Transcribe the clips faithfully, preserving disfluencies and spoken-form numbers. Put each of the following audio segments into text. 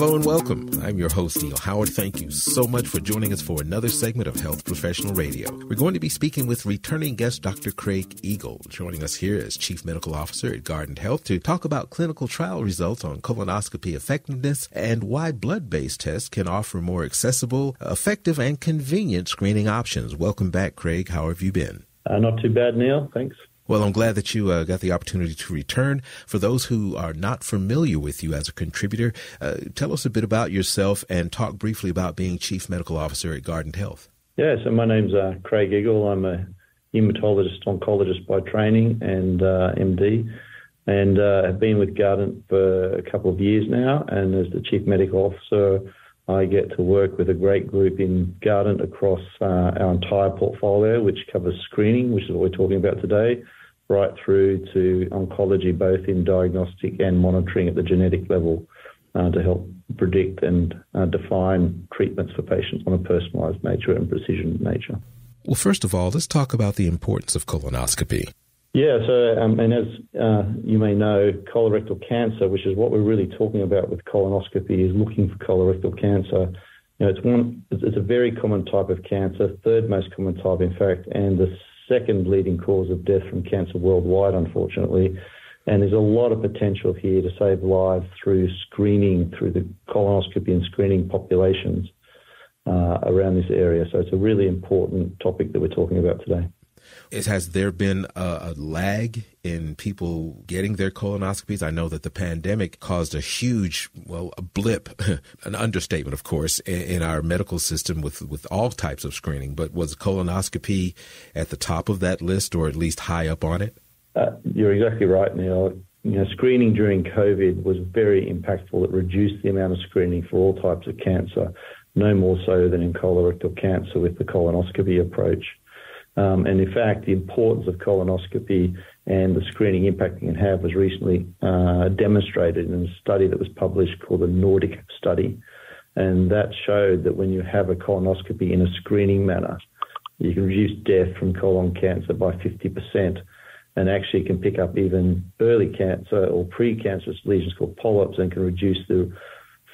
Hello and welcome. I'm your host, Neil Howard. Thank you so much for joining us for another segment of Health Professional Radio. We're going to be speaking with returning guest Doctor Craig Eagle, joining us here as Chief Medical Officer at Guardant Health to talk about clinical trial results on colonoscopy effectiveness and why blood-based tests can offer more accessible, effective, and convenient screening options. Welcome back, Craig. How have you been? Uh, not too bad, Neil. Thanks. Well, I'm glad that you uh, got the opportunity to return. For those who are not familiar with you as a contributor, uh, tell us a bit about yourself and talk briefly about being Chief Medical Officer at Guardant Health. Yeah, so my name's uh, Craig Eagle. I'm a hematologist, oncologist by training and uh, M D, and uh, I've been with Guardant for a couple of years now. And as the Chief Medical Officer, I get to work with a great group in Guardant across uh, our entire portfolio, which covers screening, which is what we're talking about today, right through to oncology, both in diagnostic and monitoring at the genetic level uh, to help predict and uh, define treatments for patients on a personalised nature and precision nature. Well, first of all, let's talk about the importance of colonoscopy. Yeah, so, um, and as uh, you may know, colorectal cancer, which is what we're really talking about with colonoscopy, is looking for colorectal cancer. You know, it's one, it's a very common type of cancer, third most common type, in fact, and the second leading cause of death from cancer worldwide, unfortunately. And there's a lot of potential here to save lives through screening, through the colonoscopy and screening populations uh, around this area. So it's a really important topic that we're talking about today. It, has there been a, a lag in people getting their colonoscopies? I know that the pandemic caused a huge, well, a blip, an understatement, of course, in, in our medical system with, with all types of screening. But was colonoscopy at the top of that list, or at least high up on it? Uh, you're exactly right, Neil. You know, screening during COVID was very impactful. It reduced the amount of screening for all types of cancer, no more so than in colorectal cancer with the colonoscopy approach. Um, and in fact, the importance of colonoscopy and the screening impact it can have was recently uh, demonstrated in a study that was published called the Nordic Study. And that showed that when you have a colonoscopy in a screening manner, you can reduce death from colon cancer by fifty percent, and actually can pick up even early cancer or precancerous lesions called polyps, and can reduce the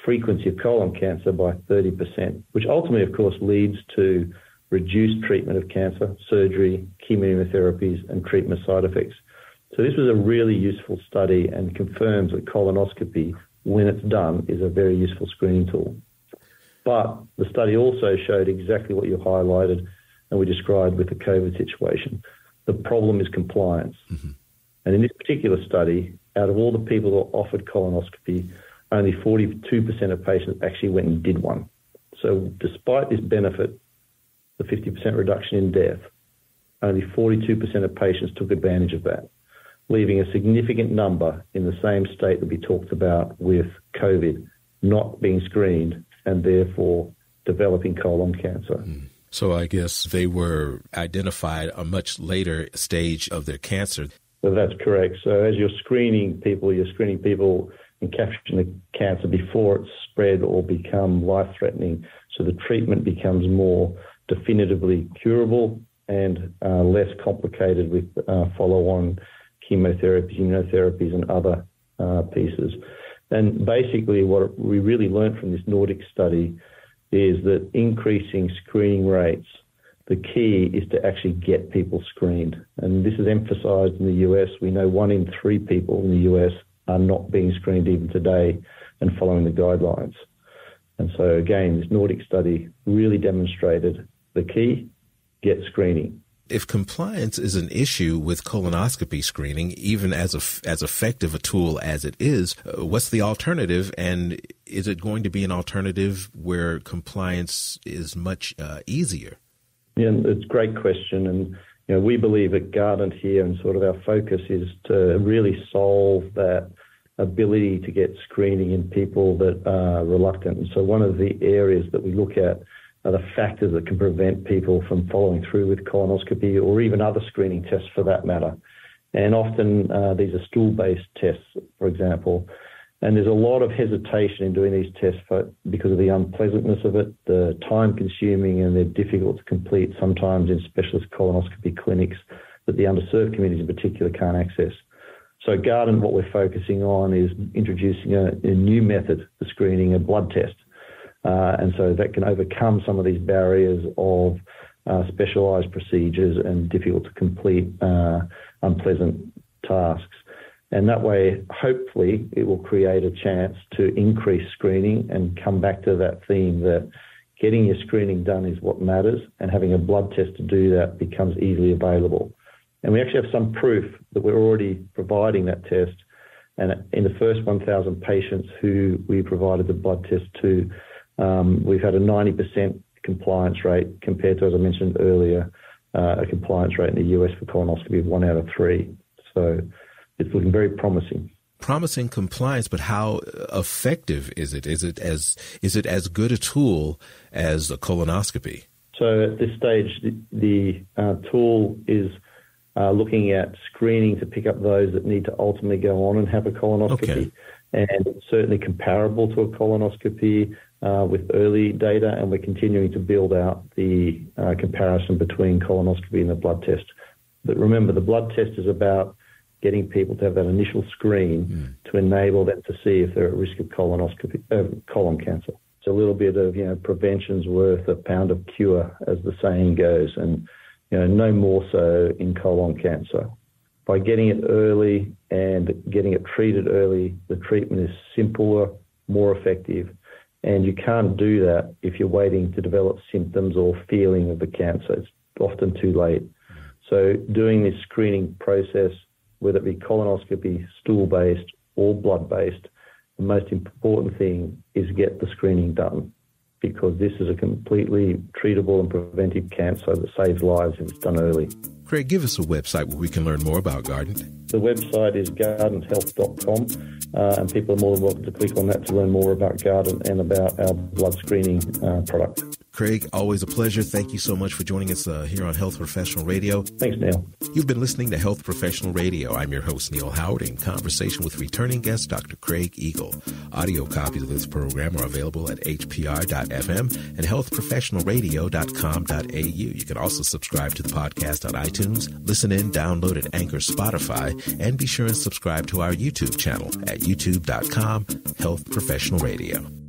frequency of colon cancer by thirty percent, which ultimately, of course, leads to reduced treatment of cancer, surgery, chemotherapies, and treatment side effects. So this was a really useful study and confirms that colonoscopy, when it's done, is a very useful screening tool. But the study also showed exactly what you highlighted and we described with the COVID situation. The problem is compliance. Mm-hmm. And in this particular study, out of all the people that were offered colonoscopy, only forty-two percent of patients actually went and did one. So despite this benefit, the fifty percent reduction in death, only forty-two percent of patients took advantage of that, leaving a significant number in the same state that we talked about with COVID, not being screened and therefore developing colon cancer. Mm. So I guess they were identified a much later stage of their cancer. So that's correct. So as you're screening people, you're screening people and capturing the cancer before it's spread or become life-threatening. So the treatment becomes more definitively curable and uh, less complicated with uh, follow-on chemotherapy, immunotherapies, and other uh, pieces. And basically what we really learned from this Nordic study is that increasing screening rates, the key is to actually get people screened. And this is emphasised in the U S. We know one in three people in the U S are not being screened even today and following the guidelines. And so again, this Nordic study really demonstrated the key, get screening. If compliance is an issue with colonoscopy screening, even as a, as effective a tool as it is, uh, what's the alternative? And is it going to be an alternative where compliance is much uh, easier? Yeah, it's a great question. And you know, we believe at Guardant here, and sort of our focus is to really solve that ability to get screening in people that are reluctant. And so one of the areas that we look at are the factors that can prevent people from following through with colonoscopy or even other screening tests for that matter. And often uh, these are stool-based tests, for example. And there's a lot of hesitation in doing these tests for, because of the unpleasantness of it, the time-consuming, and they're difficult to complete sometimes in specialist colonoscopy clinics that the underserved communities in particular can't access. So Guardant, what we're focusing on is introducing a, a new method for screening, a blood test. Uh, and so that can overcome some of these barriers of uh, specialised procedures and difficult to complete uh, unpleasant tasks. And that way, hopefully, it will create a chance to increase screening and come back to that theme that getting your screening done is what matters, and having a blood test to do that becomes easily available. And we actually have some proof that we're already providing that test. And in the first one thousand patients who we provided the blood test to, um, we've had a ninety percent compliance rate compared to, as I mentioned earlier, uh, a compliance rate in the U S for colonoscopy of one out of three. So it's looking very promising. Promising compliance, but how effective is it? Is it as is it as good a tool as a colonoscopy? So at this stage, the, the uh, tool is Uh, looking at screening to pick up those that need to ultimately go on and have a colonoscopy. Okay. And it's certainly comparable to a colonoscopy uh, with early data, and we're continuing to build out the uh, comparison between colonoscopy and the blood test. But remember, the blood test is about getting people to have that initial screen mm. to enable them to see if they're at risk of colonoscopy, uh, colon cancer. It's a little bit of, you know, prevention's worth a pound of cure, as the saying goes, and you know, no more so in colon cancer. By getting it early and getting it treated early, the treatment is simpler, more effective, and you can't do that if you're waiting to develop symptoms or feeling of the cancer. It's often too late. So doing this screening process, whether it be colonoscopy, stool-based or blood-based, the most important thing is get the screening done, because this is a completely treatable and preventive cancer that saves lives if it's done early. Craig, give us a website where we can learn more about Guardant. The website is guardant health dot com, uh, and people are more than welcome to click on that to learn more about Guardant and about our blood screening uh, product. Craig, always a pleasure. Thank you so much for joining us uh, here on Health Professional Radio. Thanks, Neil. You've been listening to Health Professional Radio. I'm your host, Neil Howard, in conversation with returning guest, Doctor Craig Eagle. Audio copies of this program are available at H P R dot F M and health professional radio dot com dot A U. You can also subscribe to the podcast on iTunes, listen in, download at Anchor, Spotify, and be sure and subscribe to our YouTube channel at youtube dot com, Health Professional Radio.